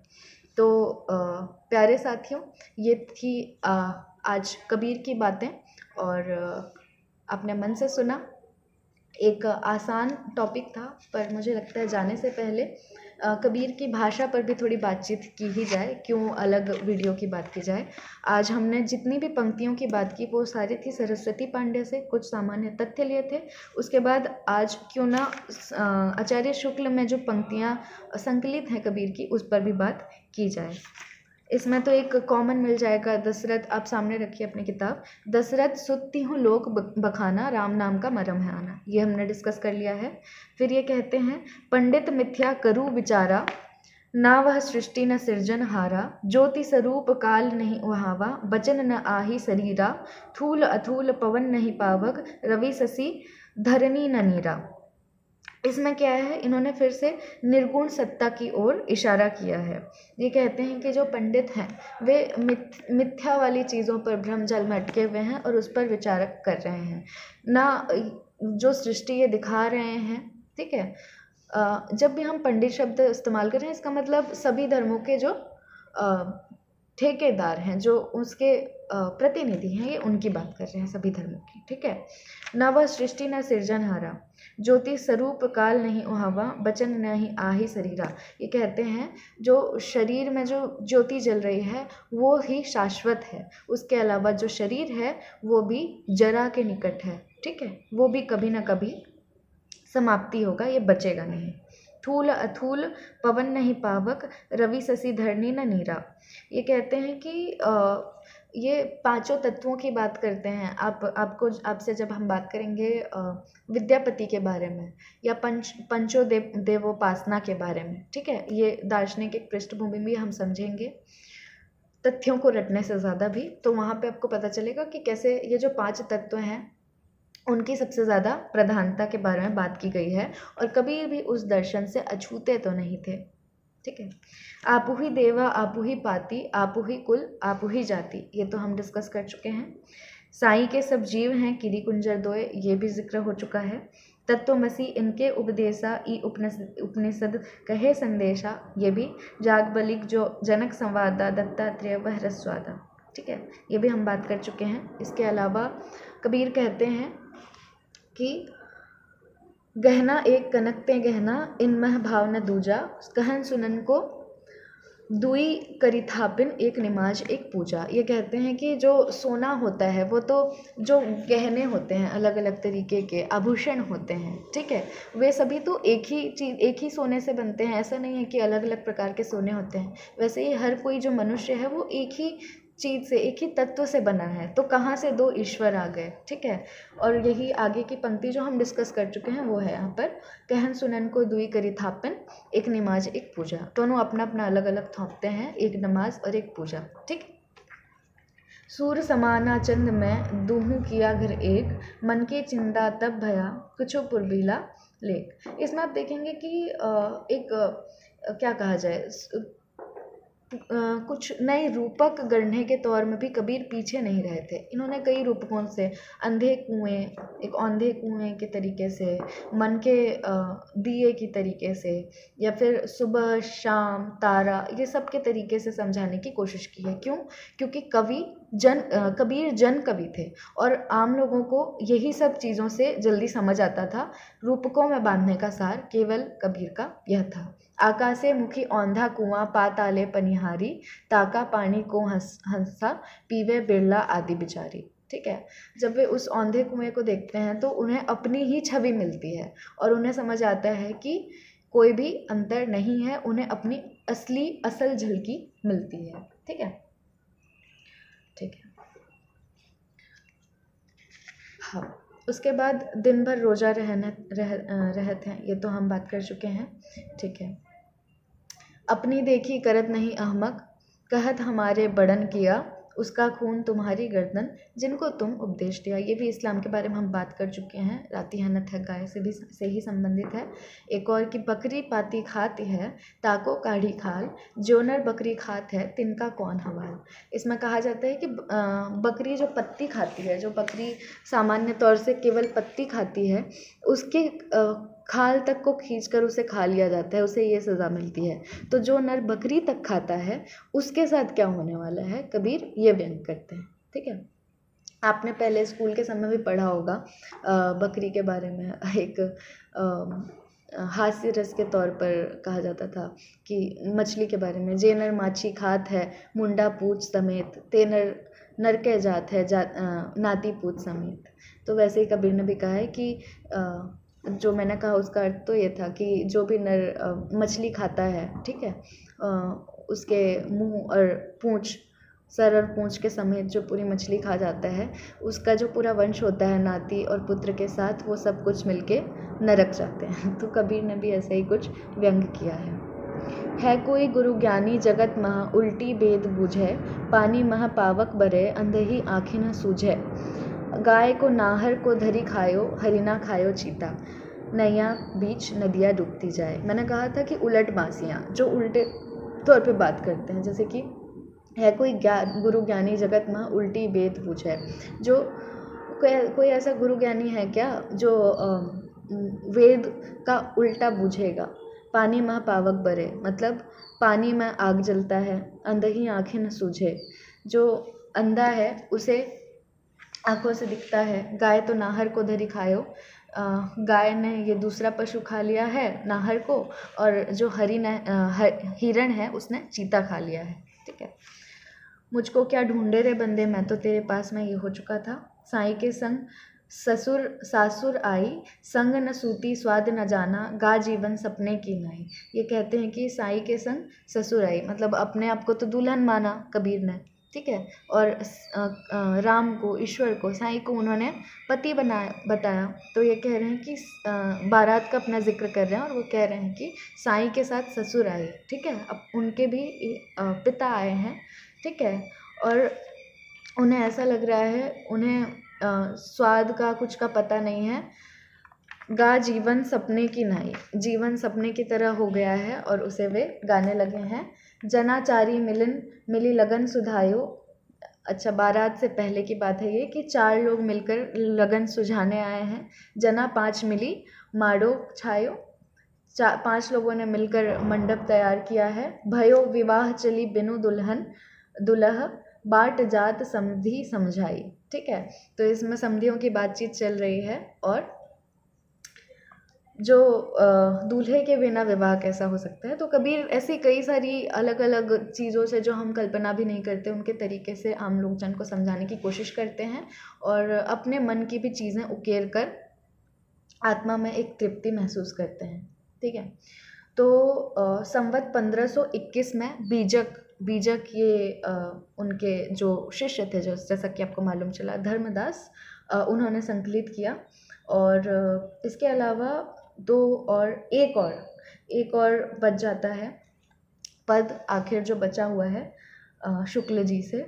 तो प्यारे साथियों, ये थी आज कबीर की बातें, और आपने मन से सुना। एक आसान टॉपिक था, पर मुझे लगता है जाने से पहले कबीर की भाषा पर भी थोड़ी बातचीत की ही जाए, क्यों अलग वीडियो की बात की जाए। आज हमने जितनी भी पंक्तियों की बात की वो सारी थी सरस्वती पांडे से, कुछ सामान्य तथ्य लिए थे। उसके बाद आज क्यों ना आचार्य शुक्ल में जो पंक्तियाँ संकलित हैं कबीर की, उस पर भी बात की जाए। इसमें तो एक कॉमन मिल जाएगा, दशरथ, आप सामने रखिए अपनी किताब, दशरथ सुनती हूँ लोक बखाना, राम नाम का मरम है आना, ये हमने डिस्कस कर लिया है। फिर ये कहते हैं, पंडित मिथ्या करूँ बिचारा, ना वह सृष्टि न सृजन हारा, ज्योति स्वरूप काल नहीं उहावा, बचन न आही शरीरा, थूल अथूल पवन नहीं पावक, रवि शशि धरनी न नीरा। इसमें क्या है, इन्होंने फिर से निर्गुण सत्ता की ओर इशारा किया है। ये कहते हैं कि जो पंडित हैं वे मिथ मिथ्या वाली चीज़ों पर भ्रमजाल में अटके हुए हैं और उस पर विचारक कर रहे हैं, ना जो सृष्टि ये दिखा रहे हैं, ठीक है। जब भी हम पंडित शब्द इस्तेमाल कर रहे हैं, इसका मतलब सभी धर्मों के जो ठेकेदार हैं, जो उसके प्रतिनिधि हैं, ये उनकी बात कर रहे हैं, सभी धर्मों की, ठीक है। न वह सृष्टि न सृजनहारा, ज्योति स्वरूप काल नहीं उहावा, बचन नहीं आही शरीरा। ये कहते हैं जो शरीर में जो ज्योति जल रही है वो ही शाश्वत है, उसके अलावा जो शरीर है वो भी जरा के निकट है, ठीक है, वो भी कभी ना कभी समाप्ति होगा, ये बचेगा नहीं। थूल अथूल पवन नहीं पावक, रवि शशि धरनी न नीरा। ये कहते हैं कि आ, ये पांचों तत्वों की बात करते हैं। आप आपको आपसे जब हम बात करेंगे विद्यापति के बारे में या पंच पंचो देव देवोपासना के बारे में, ठीक है, ये दार्शनिक एक पृष्ठभूमि में हम समझेंगे तथ्यों को रटने से ज़्यादा भी, तो वहाँ पे आपको पता चलेगा कि कैसे ये जो पांच तत्व हैं उनकी सबसे ज़्यादा प्रधानता के बारे में बात की गई है, और कबीर भी उस दर्शन से अछूते तो नहीं थे, ठीक है। आपु ही देवा आपु ही पाती, आपु ही कुल आपु ही जाति, ये तो हम डिस्कस कर चुके हैं। साई के सब जीव हैं किरी कुंजर दोए, ये भी जिक्र हो चुका है। तत्वमसी इनके उपदेशा ई उपनिषद कहे संदेशा, ये भी जाग बलिक जो जनक संवादा दत्तात्रेय वह रसवादा, ठीक है, ये भी हम बात कर चुके हैं। इसके अलावा कबीर कहते हैं कि गहना एक कनक पे गहना, इन मह भाव न दूजा, कहन सुनन को दुई करी थापिन, एक नमाज एक पूजा। ये कहते हैं कि जो सोना होता है वो तो जो गहने होते हैं अलग अलग तरीके के आभूषण होते हैं, ठीक है, वे सभी तो एक ही चीज़ एक ही सोने से बनते हैं, ऐसा नहीं है कि अलग अलग प्रकार के सोने होते हैं। वैसे ही हर कोई जो मनुष्य है वो एक ही चीज़ से एक ही तत्व से बना है, तो कहाँ से दो ईश्वर आ गए, ठीक है। और यही आगे की पंक्ति जो हम डिस्कस कर चुके हैं वो है यहाँ पर, कहन सुनन को दुई करी थापन, एक नमाज एक पूजा। दोनों अपना अपना अलग अलग थोपते हैं, एक नमाज और एक पूजा, ठीक। सूर समाना चंद में दूहू किया घर एक, मन के चिंदा तब भया कुछो पुरबीला लेख। इसमें आप देखेंगे कि एक क्या कहा जाए, Uh, कुछ नए रूपक गढ़ने के तौर में भी कबीर पीछे नहीं रहे थे। इन्होंने कई रूपकों से अंधे कुएं, एक औंधे कुएं के तरीके से, मन के uh, दिए की तरीके से, या फिर सुबह शाम तारा, ये सब के तरीके से समझाने की कोशिश की है। क्यों? क्योंकि कवि जन uh, कबीर जन कवि थे और आम लोगों को यही सब चीज़ों से जल्दी समझ आता था। रूपकों में बांधने का सार केवल कबीर का यह था। आकाशे मुखी औंधा कुआं पाताले पनिहारी, ताका पानी को हंस हंसा पीवे बिरला आदि बिचारी, ठीक है। जब वे उस औंधे कुएं को देखते हैं तो उन्हें अपनी ही छवि मिलती है और उन्हें समझ आता है कि कोई भी अंतर नहीं है, उन्हें अपनी असली असल झलकी मिलती है, ठीक है, ठीक है। हाँ, उसके बाद दिन भर रोज़ा रहने रह रहते हैं, ये तो हम बात कर चुके हैं, ठीक है। अपनी देखी करत नहीं अहमक, कहत हमारे बड़न किया, उसका खून तुम्हारी गर्दन जिनको तुम उपदेश दिया। ये भी इस्लाम के बारे में हम बात कर चुके हैं, रातिहाना थक गाय से भी से ही संबंधित है। एक और की बकरी पाती खात है, ताको काढ़ी खाल, जोनर बकरी खात है, तिनका कौन हवाल। इसमें कहा जाता है कि बकरी जो पत्ती खाती है, जो बकरी सामान्य तौर से केवल पत्ती खाती है, उसके खाल तक को खींचकर उसे खा लिया जाता है, उसे ये सज़ा मिलती है। तो जो नर बकरी तक खाता है उसके साथ क्या होने वाला है, कबीर ये व्यंग करते हैं। ठीक है, आपने पहले स्कूल के समय भी पढ़ा होगा बकरी के बारे में, एक हास्य रस के तौर पर कहा जाता था कि मछली के बारे में, जे नर माछी खात है मुंडा पूछ समेत, ते नर नर के जात है जा, नाती पूछ समेत। तो वैसे ही कबीर ने भी कहा है कि आ, जो मैंने कहा उसका अर्थ तो ये था कि जो भी नर मछली खाता है, ठीक है, उसके मुंह और पूँछ, सर और पूँछ के समेत जो पूरी मछली खा जाता है, उसका जो पूरा वंश होता है नाती और पुत्र के साथ, वो सब कुछ मिलके नरक जाते हैं। तो कबीर ने भी ऐसा ही कुछ व्यंग किया है। है कोई गुरु ज्ञानी जगत महा उल्टी भेद बूझे, पानी महा पावक बरे अंधेही आँखें न सूझे, गाय को नाहर को धरी खायो हरिना खायो चीता, नैया बीच नदियाँ डूबती जाए। मैंने कहा था कि उलट बासियाँ जो उल्टे तौर पे बात करते हैं, जैसे कि है कोई ज्ञान गुरु ज्ञानी जगत में उल्टी बेद पूछे, जो कोई ऐसा गुरु ज्ञानी है क्या जो वेद का उल्टा बूझेगा। पानी में पावक बरे मतलब पानी में आग जलता है, अंधही आँखें न सूझे, जो अंधा है उसे आँखों से दिखता है। गाय तो नाहर को धरी खायो, गाय ने ये दूसरा पशु खा लिया है नाहर को, और जो हरी ने हर, हिरण है उसने चीता खा लिया है। ठीक है, मुझको क्या ढूंढे रे बंदे, मैं तो तेरे पास में ये हो चुका था। साई के संग ससुर सासुर आई, संग न सूती स्वाद न जाना, गा जीवन सपने की नाई। ये कहते हैं कि साई के संग ससुर आई मतलब अपने आप को तो दुल्हन माना कबीर ने, ठीक है, और राम को, ईश्वर को, साईं को उन्होंने पति बनाया बताया। तो ये कह रहे हैं कि बारात का अपना जिक्र कर रहे हैं और वो कह रहे हैं कि साईं के साथ ससुर आए। ठीक है, अब उनके भी पिता आए हैं, ठीक है, और उन्हें ऐसा लग रहा है, उन्हें स्वाद का कुछ का पता नहीं है। गा जीवन सपने की नाई, जीवन सपने की तरह हो गया है और उसे वे गाने लगे हैं। जनाचारी मिलन मिली लगन सुधायो, अच्छा बारात से पहले की बात है ये कि चार लोग मिलकर लगन सुझाने आए हैं। जना पाँच मिली माड़ो छायो, चा पाँच लोगों ने मिलकर मंडप तैयार किया है। भयो विवाह चली बिनु दुल्हन दुल्ह, बाट जात समधि समझाई। ठीक है, तो इसमें समधियों की बातचीत चल रही है। और जो दूल्हे के बिना विवाह कैसा हो सकता है, तो कबीर ऐसी कई सारी अलग अलग चीज़ों से जो हम कल्पना भी नहीं करते, उनके तरीके से आम लोग जन को समझाने की कोशिश करते हैं और अपने मन की भी चीज़ें उकेर कर आत्मा में एक तृप्ति महसूस करते हैं। ठीक है, तो संवत पंद्रह सौ इक्कीस में बीजक बीजक ये आ, उनके जो शिष्य थे, जो जैसा कि आपको मालूम चला धर्मदास, आ, उन्होंने संकलित किया। और इसके अलावा दो और एक और एक और बच जाता है पद आखिर जो बचा हुआ है शुक्ल जी से।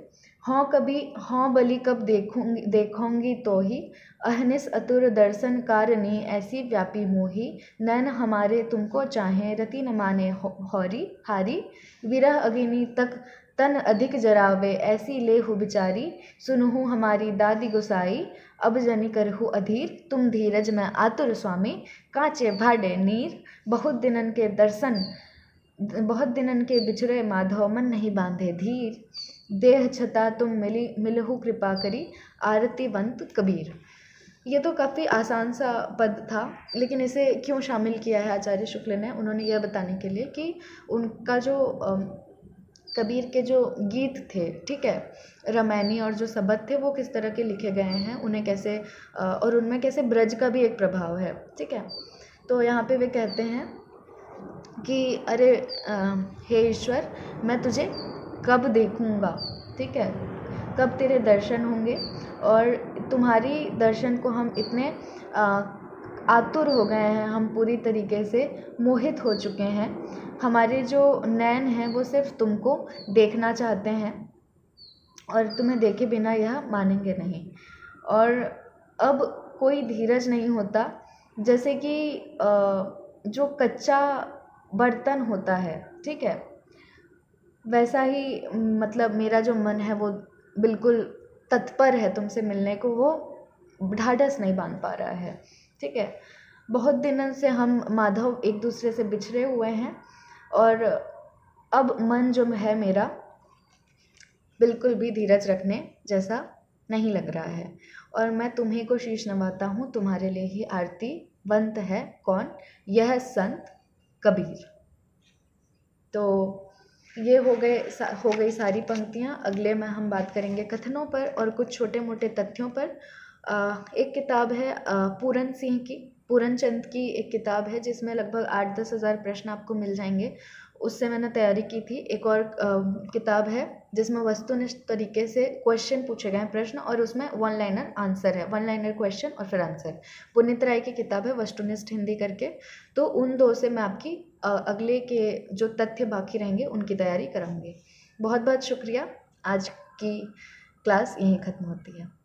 हों कभी हों बलि कब देखूंगी देखूंगी तो ही, अहनिस अतुर दर्शन कारणी ऐसी व्यापी मोही, नैन हमारे तुमको चाहें रति न माने हौरी हारी, विरह अग्नि तक तन अधिक जरावे ऐसी लेहु बिचारी, सुनहु हमारी दादी गुसाई अब जनी करहु अधीर, तुम धीरज मैं आतुर स्वामी कांचे भाडे नीर, बहुत दिनन के दर्शन बहुत दिनन के बिछड़े माधव मन नहीं बांधे धीर, देह छता तुम मिली मिलहु कृपा करी आरतीवंत कबीर। ये तो काफ़ी आसान सा पद था, लेकिन इसे क्यों शामिल किया है आचार्य शुक्ल ने, उन्होंने यह बताने के लिए कि उनका जो कबीर के जो गीत थे, ठीक है, रमैनी और जो सबद थे, वो किस तरह के लिखे गए हैं, उन्हें कैसे और उनमें कैसे ब्रज का भी एक प्रभाव है। ठीक है, तो यहाँ पे वे कहते हैं कि अरे आ, हे ईश्वर मैं तुझे कब देखूँगा, ठीक है, कब तेरे दर्शन होंगे, और तुम्हारी दर्शन को हम इतने आ, आतुर हो गए हैं, हम पूरी तरीके से मोहित हो चुके हैं, हमारे जो नैन हैं वो सिर्फ तुमको देखना चाहते हैं और तुम्हें देखे बिना यह मानेंगे नहीं। और अब कोई धीरज नहीं होता, जैसे कि जो कच्चा बर्तन होता है, ठीक है, वैसा ही मतलब मेरा जो मन है वो बिल्कुल तत्पर है तुमसे मिलने को, वो ढाढ़स नहीं बांध पा रहा है, ठीक है। बहुत दिनों से हम माधव एक दूसरे से बिछड़े हुए हैं और अब मन जो है मेरा बिल्कुल भी धीरज रखने जैसा नहीं लग रहा है, और मैं तुम्हीं को शीश नवाता हूँ, तुम्हारे लिए ही आरती वंत है कौन, यह संत कबीर। तो ये हो गए हो गई सारी पंक्तियाँ। अगले में हम बात करेंगे कथनों पर और कुछ छोटे मोटे तथ्यों पर। एक किताब है पूरन सिंह की, पूरन चंद की एक किताब है जिसमें लगभग आठ दस हज़ार प्रश्न आपको मिल जाएंगे, उससे मैंने तैयारी की थी। एक और किताब है जिसमें वस्तुनिष्ठ तरीके से क्वेश्चन पूछे गए हैं, प्रश्न, और उसमें वन लाइनर आंसर है, वन लाइनर क्वेश्चन और फिर आंसर। पुनीत राय की किताब है वस्तुनिष्ठ हिंदी करके। तो उन दो से मैं आपकी अगले के जो तथ्य बाकी रहेंगे उनकी तैयारी कराऊंगी। बहुत बहुत शुक्रिया। आज की क्लास यहीं ख़त्म होती है।